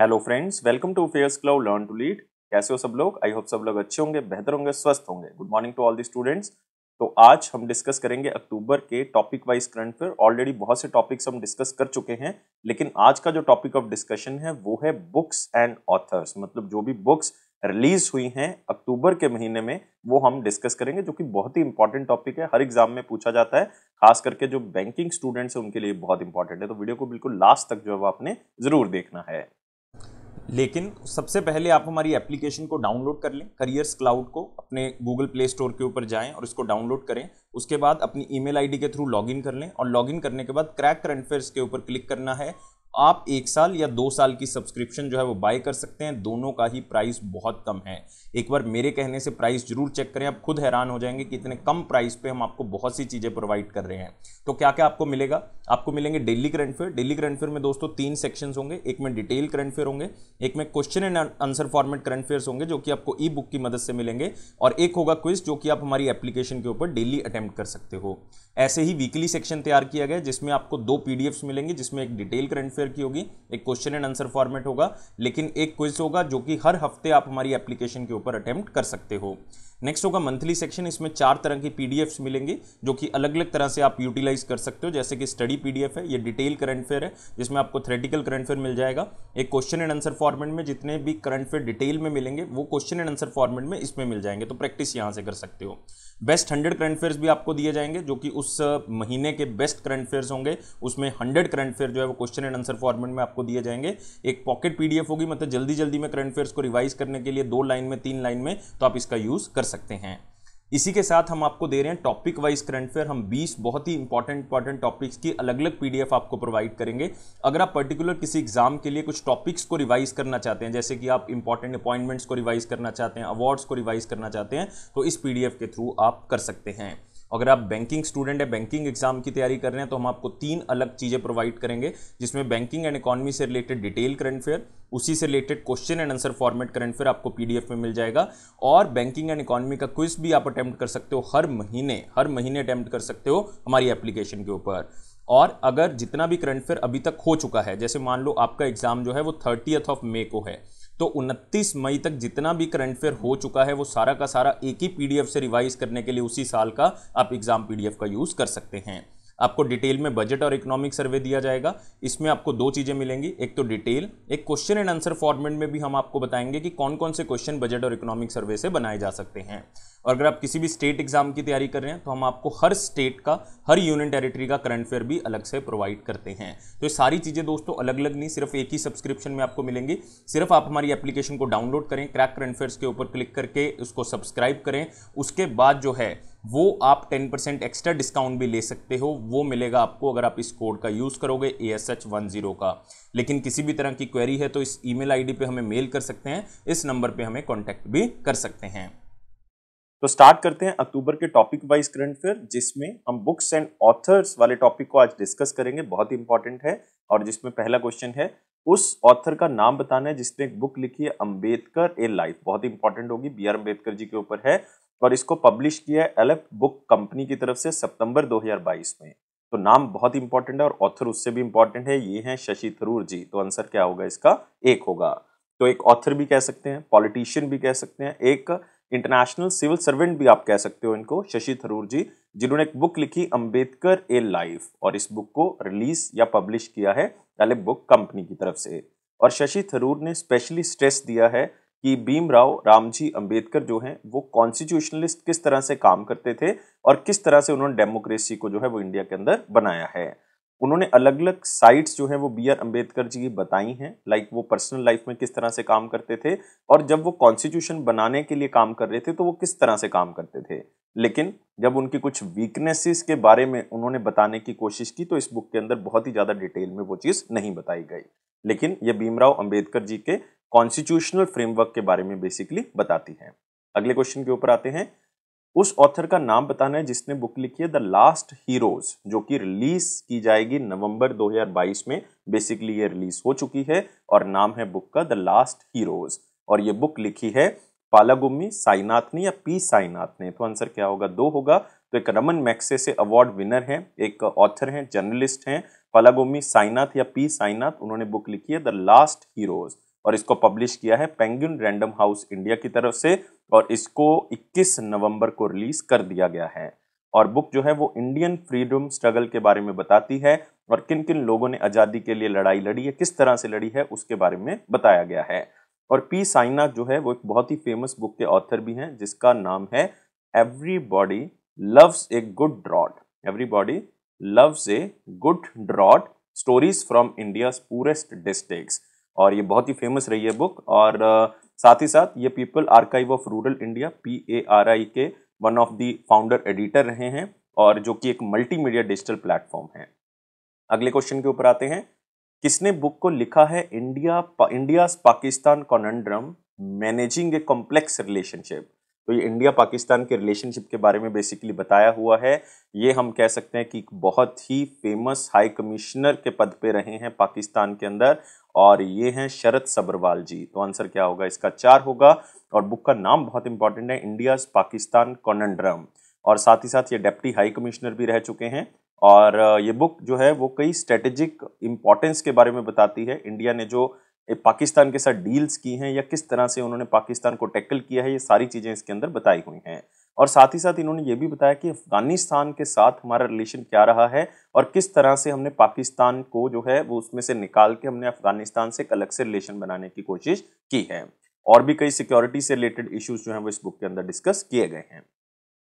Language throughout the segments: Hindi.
Hello friends, welcome to AffairsCloud learn to lead. कैसे हो सब लोग? आई होप सब लोग अच्छे होंगे, बेहतर होंगे, स्वस्थ होंगे। Good morning to all the students. तो आज हम डिस्कस करेंगे अक्टूबर के topic wise current affair. Already बहुत से टॉपिक्स हम डिस्कस कर चुके हैं, लेकिन आज का जो टॉपिक ऑफ डिस्कशन है वो है बुक्स एंड ऑथर्स, मतलब जो भी बुक्स रिलीज हुई हैं अक्टूबर के महीने में वो हम डिस्कस करेंगे, जो कि बहुत ही इंपॉर्टेंट टॉपिक है। हर एग्जाम में पूछा जाता है, खास करके जो बैंकिंग स्टूडेंट्स हैं उनके लिए बहुत इंपॉर्टेंट है। तो वीडियो को बिल्कुल लास्ट तक जो है आपने जरूर देखना है। लेकिन सबसे पहले आप हमारी एप्लीकेशन को डाउनलोड कर लें, करियर्स क्लाउड को, अपने गूगल प्ले स्टोर के ऊपर जाएं और इसको डाउनलोड करें। उसके बाद अपनी ईमेल आईडी के थ्रू लॉगिन कर लें और लॉगिन करने के बाद क्रैक करंट अफेयर्स के ऊपर क्लिक करना है। आप 1 साल या 2 साल की सब्सक्रिप्शन जो है वो बाय कर सकते हैं। दोनों का ही प्राइस बहुत कम है। एक बार मेरे कहने से प्राइस जरूर चेक करें, आप खुद हैरान हो जाएंगे कि इतने कम प्राइस पे हम आपको बहुत सी चीज़ें प्रोवाइड कर रहे हैं। तो क्या क्या आपको मिलेगा? आपको मिलेंगे daily current affair. Daily current affair में दोस्तों 3 सेक्शंस होंगे, एक में डिटेल करंट अफेयर होंगे, एक में question and answer format current affairs होंगे जो कि आपको ई बुक की मदद से मिलेंगे, और एक होगा क्विज जो कि आप हमारी एप्लीकेशन के ऊपर डेली अटैम्प्ट कर सकते हो। ऐसे ही वीकली सेक्शन तैयार किया गया जिसमें आपको 2 PDFs मिलेंगे, जिसमें एक डिटेल करंट अफेयर की होगी, एक क्वेश्चन एंड आंसर फॉर्मेट होगा, लेकिन एक क्विज होगा जो कि हर हफ्ते आप हमारी एप्लीकेशन के ऊपर अटेम्प्ट कर सकते हो। नेक्स्ट होगा मंथली सेक्शन। इसमें 4 तरह की पीडीएफ्स मिलेंगे जो कि अलग अलग तरह से आप यूटिलाइज कर सकते हो, जैसे कि स्टडी पीडीएफ है, ये डिटेल करंट अफेयर है जिसमें आपको थ्योरेटिकल करंट अफेयर मिल जाएगा। एक क्वेश्चन एंड आंसर फॉर्मेट में जितने भी करंट अफेयर डिटेल में मिलेंगे वो क्वेश्चन एंड आंसर फॉर्मेट में इसमें मिल जाएंगे, तो प्रैक्टिस यहाँ से कर सकते हो। बेस्ट 100 करंट अफेयर्स भी आपको दिए जाएंगे जो कि उस महीने के बेस्ट करंट अफेयर्स होंगे। उसमें 100 करंट अफेयर जो है वो क्वेश्चन एंड आंसर फॉर्मेट में आपको दिए जाएंगे। एक पॉकेट पीडीएफ होगी, मतलब जल्दी जल्दी में करंट अफेयर्स को रिवाइज करने के लिए 2 लाइन में 3 लाइन में, तो आप इसका यूज़ कर सकते हैं। इसी के साथ हम आपको दे रहे हैं टॉपिक वाइज करंट अफेयर। हम 20 बहुत ही इंपॉर्टेंट टॉपिक्स की अलग अलग पीडीएफ आपको प्रोवाइड करेंगे। अगर आप पर्टिकुलर किसी एग्जाम के लिए कुछ टॉपिक्स को रिवाइज करना चाहते हैं, जैसे कि आप इंपॉर्टेंट अपॉइंटमेंट्स को रिवाइज करना चाहते हैं, अवार्ड्स को रिवाइज करना चाहते हैं, तो इस पीडीएफ के थ्रू आप कर सकते हैं। अगर आप बैंकिंग स्टूडेंट है, बैंकिंग एग्जाम की तैयारी कर रहे हैं, तो हम आपको 3 अलग चीज़ें प्रोवाइड करेंगे, जिसमें बैंकिंग एंड इकोनॉमी से रिलेटेड डिटेल करंट अफेयर, उसी से related question and answer format current affair आपको पीडीएफ में मिल जाएगा, और बैंकिंग एंड इकोनॉमी का क्विज भी आप अटैम्प्ट कर सकते हो। हर महीने अटैम्प्ट कर सकते हो हमारी एप्लीकेशन के ऊपर। और अगर जितना भी करंट अफेयर अभी तक हो चुका है, जैसे मान लो आपका एग्जाम जो है वो 30 मई को है, तो 29 मई तक जितना भी करंट अफेयर हो चुका है वो सारा का सारा एक ही पीडीएफ से रिवाइज करने के लिए उसी साल का आप एग्जाम पीडीएफ का यूज़ कर सकते हैं। आपको डिटेल में बजट और इकोनॉमिक सर्वे दिया जाएगा। इसमें आपको 2 चीज़ें मिलेंगी, एक तो डिटेल, एक क्वेश्चन एंड आंसर फॉर्मेट में भी हम आपको बताएंगे कि कौन कौन से क्वेश्चन बजट और इकोनॉमिक सर्वे से बनाए जा सकते हैं। और अगर आप किसी भी स्टेट एग्जाम की तैयारी कर रहे हैं तो हम आपको हर स्टेट का, हर यूनियन टेरिटरी का करंट अफेयर भी अलग से प्रोवाइड करते हैं। तो ये सारी चीज़ें दोस्तों अलग अलग नहीं, सिर्फ एक ही सब्सक्रिप्शन में आपको मिलेंगी। सिर्फ आप हमारी एप्लीकेशन को डाउनलोड करें, क्रैक करंट अफेयर्स के ऊपर क्लिक करके उसको सब्सक्राइब करें। उसके बाद जो है वो आप 10% एक्स्ट्रा डिस्काउंट भी ले सकते हो, वो मिलेगा आपको अगर आप इस कोड का यूज़ करोगे ASH10 का। लेकिन किसी भी तरह की क्वेरी है तो इस ईमेल आईडी पे हमें मेल कर सकते हैं, इस नंबर पे हमें कॉन्टैक्ट भी कर सकते हैं। तो स्टार्ट करते हैं अक्टूबर के टॉपिक वाइज करंट अफेयर, जिसमें हम बुक्स एंड ऑथर्स वाले टॉपिक को आज डिस्कस करेंगे, बहुत इंपॉर्टेंट है। और जिसमें पहला क्वेश्चन है, उस ऑथर का नाम बताना है जिसने एक बुक लिखी है अंबेडकर ए लाइफ। बहुत इंपॉर्टेंट होगी, BR अंबेडकर जी के ऊपर है, और इसको पब्लिश किया है एलेफ बुक कंपनी की तरफ से सितंबर 2022 में। तो नाम बहुत इंपॉर्टेंट है और ऑथर उससे भी इंपॉर्टेंट है, ये हैं शशि थरूर जी। तो आंसर क्या होगा इसका? 1 होगा। तो एक ऑथर भी कह सकते हैं, पॉलिटिशियन भी कह सकते हैं, एक इंटरनेशनल सिविल सर्वेंट भी आप कह सकते हो इनको, शशि थरूर जी, जिन्होंने एक बुक लिखी अंबेडकर ए लाइफ, और इस बुक को रिलीज या पब्लिश किया है एलेफ बुक कंपनी की तरफ से। और शशि थरूर ने स्पेशली स्ट्रेस दिया है कि भीमराव रामजी अंबेडकर जो हैं वो कॉन्स्टिट्यूशनलिस्ट किस तरह से काम करते थे और किस तरह से उन्होंने डेमोक्रेसी को जो है वो इंडिया के अंदर बनाया है। उन्होंने अलग अलग साइट्स जो हैं वो BR अंबेडकर जी की बताई हैं, लाइक वो पर्सनल लाइफ में किस तरह से काम करते थे और जब वो कॉन्स्टिट्यूशन बनाने के लिए काम कर रहे थे तो वो किस तरह से काम करते थे। लेकिन जब उनकी कुछ वीकनेसेस के बारे में उन्होंने बताने की कोशिश की तो इस बुक के अंदर बहुत ही ज़्यादा डिटेल में वो चीज़ नहीं बताई गई, लेकिन ये भीमराव अंबेडकर जी के कॉन्स्टिट्यूशनल फ्रेमवर्क के बारे में बेसिकली बताती हैं। अगले क्वेश्चन के ऊपर आते हैं, उस ऑथर का नाम बताना है जिसने बुक लिखी है द लास्ट हीरोज, जो कि रिलीज की जाएगी नवंबर 2022 में। बेसिकली ये रिलीज हो चुकी है और नाम है बुक का द लास्ट हीरोज, और ये बुक लिखी है पालागुमी साइनाथ ने या P. साइनाथ ने। तो आंसर क्या होगा? 2 होगा। तो एक रमन मैक्से से अवार्ड विनर हैं, एक ऑथर हैं, जर्नलिस्ट हैं, पालागुमी साइनाथ या P. साइनाथ, उन्होंने बुक लिखी है द लास्ट हीरोज और इसको पब्लिश किया है पेंगुइन रैंडम हाउस इंडिया की तरफ से और इसको 21 नवंबर को रिलीज कर दिया गया है। और बुक जो है वो इंडियन फ्रीडम स्ट्रगल के बारे में बताती है और किन किन लोगों ने आज़ादी के लिए लड़ाई लड़ी है, किस तरह से लड़ी है, उसके बारे में बताया गया है। और पी साईनाथ जो है वो एक बहुत ही फेमस बुक के ऑथर भी हैं जिसका नाम है everybody loves a good drought, everybody loves a good drought, stories from India's poorest districts. और ये बहुत ही फेमस रही है बुक। और साथ ही साथ ये people archive of rural India PARI के one of the founder editor रहे हैं और जो कि एक मल्टीमीडिया डिजिटल प्लेटफॉर्म है। अगले क्वेश्चन के ऊपर आते हैं। किसने बुक को लिखा है? India-Pakistan कॉन्ड्रम managing a complex relationship. तो ये इंडिया पाकिस्तान के रिलेशनशिप के बारे में बेसिकली बताया हुआ है। ये हम कह सकते हैं कि बहुत ही फेमस हाई कमिश्नर के पद पे रहे हैं पाकिस्तान के अंदर और ये हैं शरत सबरवाल जी। तो आंसर क्या होगा? इसका 4 होगा। और बुक का नाम बहुत इंपॉर्टेंट है, इंडियाज पाकिस्तान कॉन्ड्रम। और साथ ही साथ ये डेप्टी हाई कमिश्नर भी रह चुके हैं और ये बुक जो है वो कई स्ट्रेटेजिक इम्पॉर्टेंस के बारे में बताती है। इंडिया ने जो पाकिस्तान के साथ डील्स की हैं या किस तरह से उन्होंने पाकिस्तान को टैकल किया है, ये सारी चीज़ें इसके अंदर बताई हुई हैं। और साथ ही साथ इन्होंने ये भी बताया कि अफगानिस्तान के साथ हमारा रिलेशन क्या रहा है और किस तरह से हमने पाकिस्तान को जो है वो उसमें से निकाल के हमने अफगानिस्तान से एक अलग से रिलेशन बनाने की कोशिश की है। और भी कई सिक्योरिटी से रिलेटेड इश्यूज जो हैं वो इस बुक के अंदर डिस्कस किए गए हैं।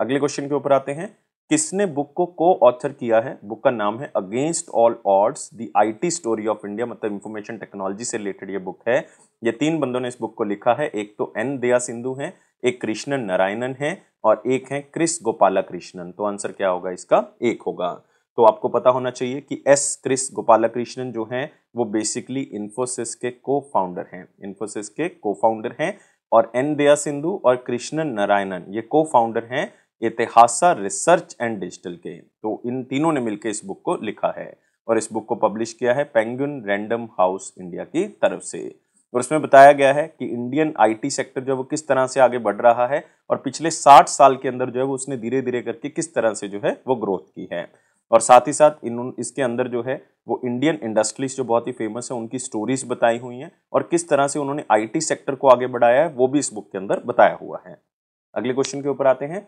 अगले क्वेश्चन के ऊपर आते हैं। किसने बुक को को ऑथर किया है? बुक का नाम है against all odds the IT story of India, मतलब इंफॉर्मेशन टेक्नोलॉजी से रिलेटेड ये बुक है। ये 3 बंदों ने इस बुक को लिखा है। एक तो N. दयासिंधु हैं, एक कृष्णन नारायणन हैं और एक हैं क्रिस गोपाला कृष्णन। तो आंसर क्या होगा? इसका 1 होगा। तो आपको पता होना चाहिए कि S. क्रिस गोपाला कृष्णन जो हैं वो बेसिकली इन्फोसिस के को फाउंडर हैं, इन्फोसिस के को फाउंडर हैं। और N. दयासिंधु और कृष्णन नारायणन ये को फाउंडर हैं इतिहासा रिसर्च एंड डिजिटल के। तो इन तीनों ने मिलकर इस बुक को लिखा है और इस बुक को पब्लिश किया है पेंगुइन रैंडम हाउस इंडिया की तरफ से। और उसमें बताया गया है कि इंडियन IT सेक्टर जो है वो किस तरह से आगे बढ़ रहा है और पिछले 60 साल के अंदर जो है वो उसने धीरे धीरे करके किस तरह से जो है वो ग्रोथ की है। और साथ ही साथ इसके अंदर जो है वो इंडियन इंडस्ट्रीज जो बहुत ही फेमस है उनकी स्टोरीज बताई हुई हैं और किस तरह से उन्होंने IT सेक्टर को आगे बढ़ाया है वो भी इस बुक के अंदर बताया हुआ है। अगले क्वेश्चन के ऊपर आते हैं।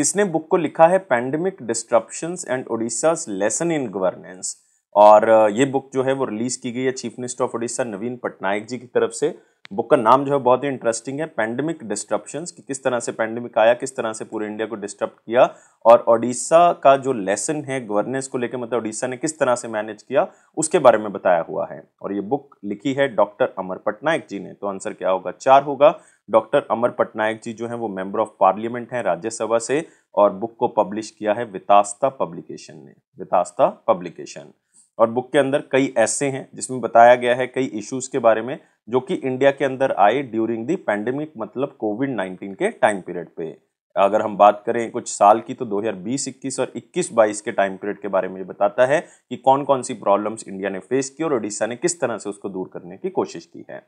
किसने बुक को लिखा है? Pandemic disruptions and Odisha's lesson in governance. और ये बुक जो है वो रिलीज़ की गई है chief minister of Odisha Naveen Patnaik ji की तरफ से। बुक का नाम जो है बहुत ही इंटरेस्टिंग है, पैंडेमिक डिस्ट्रप्शंस, कि किस तरह से पैंडेमिक आया, किस तरह से पूरे इंडिया को डिस्टर्ब किया और ओडिशा का जो लेसन है गवर्नेंस को लेकर, मतलब ओडिशा ने किस तरह से मैनेज किया उसके बारे में बताया हुआ है। और ये बुक लिखी है डॉक्टर अमर पटनायक जी ने। तो आंसर क्या होगा? 4 होगा। डॉक्टर अमर पटनायक जी जो हैं वो मेंबर ऑफ पार्लियामेंट हैं राज्यसभा से और बुक को पब्लिश किया है वितास्ता पब्लिकेशन ने, वितास्ता पब्लिकेशन। और बुक के अंदर कई ऐसे हैं जिसमें बताया गया है कई इश्यूज़ के बारे में जो कि इंडिया के अंदर आए ड्यूरिंग दी पैंडेमिक, मतलब कोविड-19 के टाइम पीरियड पे। अगर हम बात करें कुछ साल की तो 2020-21 और 21-22 के टाइम पीरियड के बारे में ये बताता है कि कौन कौन सी प्रॉब्लम्स इंडिया ने फेस की और ओडिशा ने किस तरह से उसको दूर करने की कोशिश की है।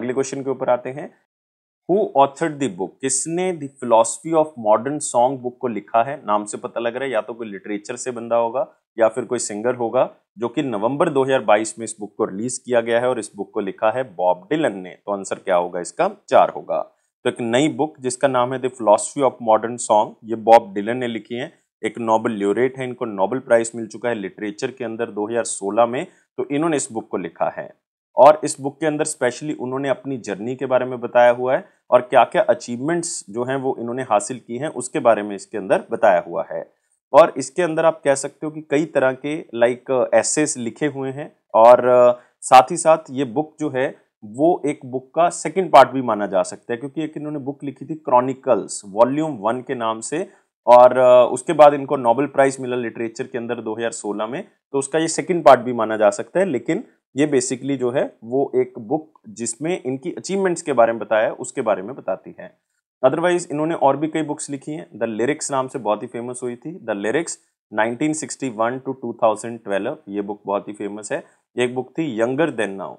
अगले क्वेश्चन के ऊपर आते हैं। Who authored the book? किसने the philosophy of modern song book को लिखा है? नाम से पता लग रहा है या तो कोई लिटरेचर से बंदा होगा या फिर कोई सिंगर होगा, जो कि नवंबर 2022 में इस बुक को रिलीज किया गया है और इस बुक को लिखा है बॉब डिलन ने। तो आंसर क्या होगा? इसका 4 होगा। तो एक नई बुक जिसका नाम है the philosophy of modern song, ये बॉब डिलन ने लिखी है। एक नोबेल ल्यूरेट है, इनको नोबेल प्राइज मिल चुका है लिटरेचर के अंदर 2016 में। तो इन्होंने इस बुक को लिखा है और इस बुक के अंदर स्पेशली उन्होंने अपनी जर्नी के बारे में बताया हुआ है और क्या क्या अचीवमेंट्स जो हैं वो इन्होंने हासिल की हैं उसके बारे में इसके अंदर बताया हुआ है। और इसके अंदर आप कह सकते हो कि कई तरह के लाइक एसेस लिखे हुए हैं और साथ ही साथ ये बुक जो है वो एक बुक का सेकंड पार्ट भी माना जा सकता है, क्योंकि एक इन्होंने बुक लिखी थी क्रॉनिकल्स वॉल्यूम 1 के नाम से और उसके बाद इनको नोबेल प्राइज़ मिला लिटरेचर के अंदर 2016 में। तो उसका ये सेकेंड पार्ट भी माना जा सकता है, लेकिन ये बेसिकली जो है वो एक बुक जिसमें इनकी अचीवमेंट्स के बारे में बताया है उसके बारे में बताती है। अदरवाइज इन्होंने और भी कई बुक्स लिखी हैं। द लिरिक्स नाम से बहुत ही फेमस हुई थी, द लिरिक्स 1961 टू 2012, ये बुक बहुत ही फेमस है। एक बुक थी younger than now,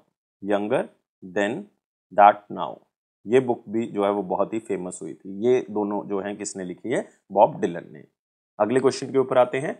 younger than that now, ये बुक भी जो है वो बहुत ही फेमस हुई थी। ये दोनों जो हैं किसने लिखी है? बॉब डिलन ने। अगले क्वेश्चन के ऊपर आते हैं।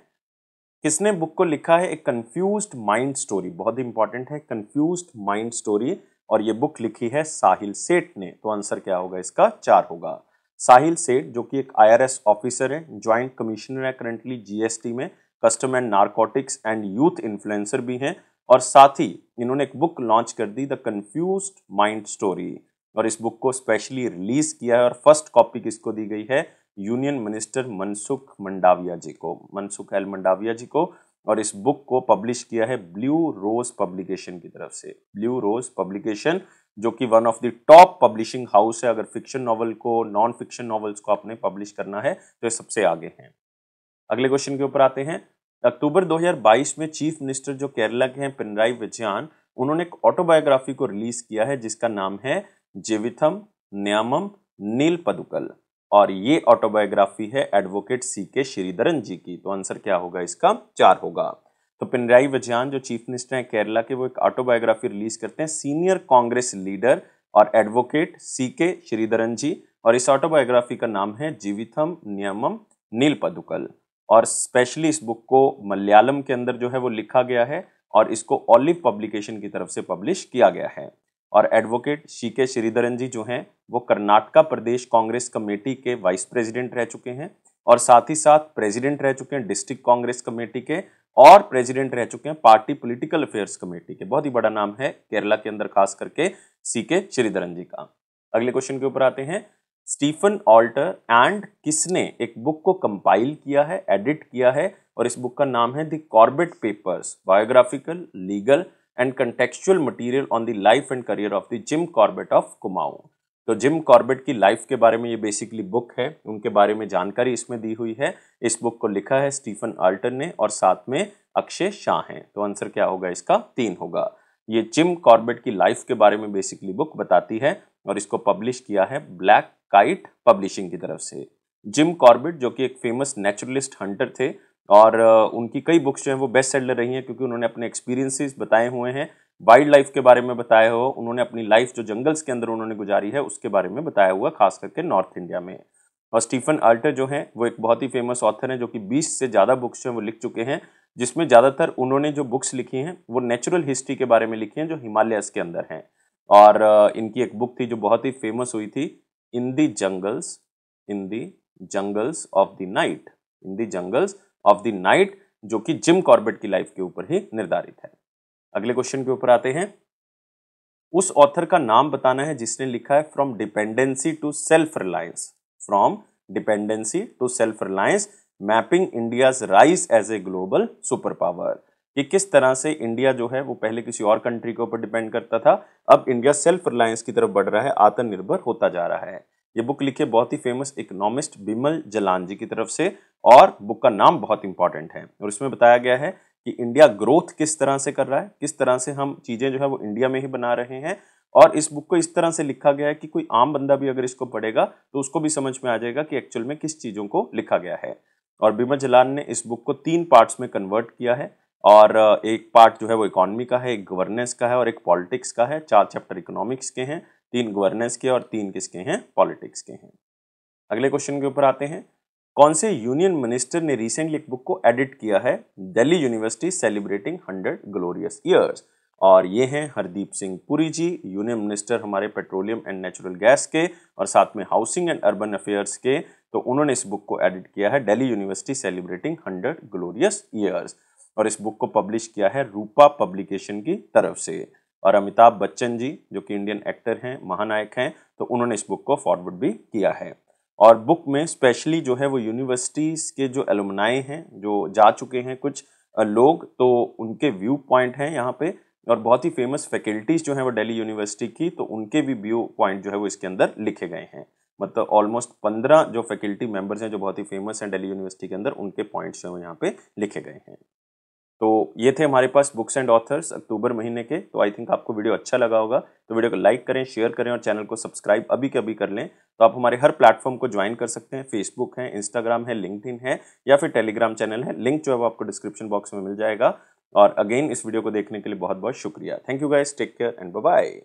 किसने बुक को लिखा है? एक कन्फ्यूज्ड माइंड स्टोरी, बहुत ही इंपॉर्टेंट है कन्फ्यूज्ड माइंड स्टोरी। और ये बुक लिखी है साहिल सेठ ने। तो आंसर क्या होगा इसका? 4 होगा। साहिल सेठ जो कि एक IRS ऑफिसर है, ज्वाइंट कमिश्नर है करंटली GST में, custom and narcotics and youth influencer भी हैं, और साथ ही इन्होंने एक बुक लॉन्च कर दी द कन्फ्यूज्ड माइंड स्टोरी, और इस बुक को स्पेशली रिलीज किया है और फर्स्ट कॉपी किसको दी गई है? Union minister Mansukh L Mandaviya ji को, और इस बुक को पब्लिश किया है ब्लू रोज पब्लिकेशन की तरफ से। ब्लू रोज पब्लिकेशन जो कि one of the top publishing house है, अगर फिक्शन नॉवल को, नॉन फिक्शन नॉवेल्स को आपने पब्लिश करना है तो ये सबसे आगे हैं। अगले क्वेश्चन के ऊपर आते हैं। अक्टूबर 2022 में चीफ मिनिस्टर जो केरला के हैं पिनराई विजयन, उन्होंने एक ऑटोबायोग्राफी को रिलीज किया है जिसका नाम है जीविथम नियामम नीलपदुक्कल, और ये ऑटोबायोग्राफी है एडवोकेट C.K. श्रीधरन जी की। तो आंसर क्या होगा इसका? 4 होगा। तो पिनराई विजयन जो चीफ मिनिस्टर हैं केरला के, वो एक ऑटोबायोग्राफी रिलीज करते हैं सीनियर कांग्रेस लीडर और एडवोकेट C.K. श्रीधरन जी, और इस ऑटोबायोग्राफी का नाम है जीविथम नियमम नीलपदुक्कल, और स्पेशली इस बुक को मलयालम के अंदर जो है वो लिखा गया है और इसको ऑलिव पब्लिकेशन की तरफ से पब्लिश किया गया है। और एडवोकेट C.K. श्रीधरन जी जो हैं वो कर्नाटका प्रदेश कांग्रेस कमेटी के वाइस प्रेसिडेंट रह चुके हैं, और साथ ही साथ प्रेसिडेंट रह चुके हैं डिस्ट्रिक्ट कांग्रेस कमेटी के, और प्रेसिडेंट रह चुके हैं पार्टी पॉलिटिकल अफेयर्स कमेटी के। बहुत ही बड़ा नाम है केरला के अंदर खास करके C.K. श्रीधरन जी का। अगले क्वेश्चन के ऊपर आते हैं। स्टीफन ऑल्टर एंड किसने एक बुक को कंपाइल किया है, एडिट किया है, और इस बुक का नाम है the Corbett papers, biographical, legal and contextual material on the life and career of the Jim Corbett of Kumaon. तो जिम कॉर्बेट की लाइफ के बारे में ये बेसिकली बुक है, उनके बारे में जानकारी इसमें दी हुई है। इस बुक को लिखा है स्टीफन आल्टर ने और साथ में अक्षय शाह हैं। तो आंसर क्या होगा इसका? 3 होगा। ये जिम कॉर्बेट की लाइफ के बारे में बेसिकली बुक बताती है और इसको पब्लिश किया है ब्लैक काइट पब्लिशिंग की तरफ से। जिम कॉर्बेट जो कि एक फेमस नेचुरलिस्ट हंटर थे और उनकी कई बुक्स जो हैं वो बेस्ट सेलर रही हैं, क्योंकि उन्होंने अपने एक्सपीरियंसेस बताए हुए हैं, वाइल्ड लाइफ के बारे में बताया हो, उन्होंने अपनी लाइफ जो जंगल्स के अंदर उन्होंने गुजारी है उसके बारे में बताया हुआ, खास करके नॉर्थ इंडिया में। और स्टीफन आल्टर जो हैं वो एक बहुत ही फेमस ऑथर हैं जो कि 20 से ज़्यादा बुक्स जो हैं वो लिख चुके हैं, जिसमें ज़्यादातर उन्होंने जो बुक्स लिखी हैं वो नेचुरल हिस्ट्री के बारे में लिखी हैं जो हिमालयस के अंदर हैं। और इनकी एक बुक थी जो बहुत ही फेमस हुई थी, in the jungles of the night, जो कि जिम कॉर्बेट की लाइफ के ऊपर ही निर्धारित है। अगले क्वेश्चन के ऊपर आते हैं। उस ऑथर का नाम बताना है जिसने लिखा है from dependency to self reliance, mapping India's rise as a global super power. कि किस तरह से इंडिया जो है वो पहले किसी और कंट्री के ऊपर डिपेंड करता था, अब इंडिया सेल्फ रिलायंस की तरफ बढ़ रहा है, आत्मनिर्भर होता जा रहा है। ये बुक लिखी बहुत ही फेमस इकोनॉमिस्ट बिमल जलान जी की तरफ से, और बुक का नाम बहुत इंपॉर्टेंट है। और इसमें बताया गया है कि इंडिया ग्रोथ किस तरह से कर रहा है, किस तरह से हम चीज़ें जो है वो इंडिया में ही बना रहे हैं। और इस बुक को इस तरह से लिखा गया है कि कोई आम बंदा भी अगर इसको पढ़ेगा तो उसको भी समझ में आ जाएगा कि एक्चुअल में किस चीज़ों को लिखा गया है। और बिमल जलान ने इस बुक को 3 पार्ट्स में कन्वर्ट किया है, और एक पार्ट जो है वो इकोनॉमी का है, एक गवर्नेंस का है और एक पॉलिटिक्स का है। 4 चैप्टर इकोनॉमिक्स के हैं, 3 गवर्नेंस के और 3 किसके हैं? पॉलिटिक्स के हैं। अगले क्वेश्चन के ऊपर आते हैं। कौन से यूनियन मिनिस्टर ने रिसेंटली एक बुक को एडिट किया है? Delhi university celebrating 100 glorious years, और ये हैं हरदीप सिंह पुरी जी, यूनियन मिनिस्टर हमारे पेट्रोलियम एंड नेचुरल गैस के और साथ में हाउसिंग एंड अर्बन अफेयर्स के। तो उन्होंने इस बुक को एडिट किया है Delhi university celebrating 100 glorious years, और इस बुक को पब्लिश किया है रूपा पब्लिकेशन की तरफ से। और अमिताभ बच्चन जी जो कि इंडियन एक्टर हैं, महानायक हैं, तो उन्होंने इस बुक को फॉरवर्ड भी किया है। और बुक में स्पेशली जो है वो यूनिवर्सिटीज़ के जो एलुमनाई हैं, जो जा चुके हैं कुछ लोग, तो उनके व्यू पॉइंट हैं यहाँ पे, और बहुत ही फेमस फैकल्टीज़ जो हैं वो दिल्ली यूनिवर्सिटी की, तो उनके भी व्यू पॉइंट जो है वो इसके अंदर लिखे गए हैं। मतलब ऑलमोस्ट 15 जो फैकल्टी मेम्बर्स हैं जो बहुत ही फेमस हैं दिल्ली यूनिवर्सिटी के अंदर, उनके पॉइंट्स जो है यहाँ पे लिखे गए हैं। तो ये थे हमारे पास बुक्स एंड ऑथर्स अक्टूबर महीने के। तो आई थिंक आपको वीडियो अच्छा लगा होगा, तो वीडियो को लाइक करें, शेयर करें और चैनल को सब्सक्राइब अभी के अभी कर लें। तो आप हमारे हर प्लेटफॉर्म को ज्वाइन कर सकते हैं, फेसबुक है, इंस्टाग्राम है, लिंक्डइन है या फिर टेलीग्राम चैनल है। लिंक जो है वो आपको डिस्क्रिप्शन बॉक्स में मिल जाएगा। और अगेन इस वीडियो को देखने के लिए बहुत बहुत शुक्रिया। Thank you guys, take care and bye.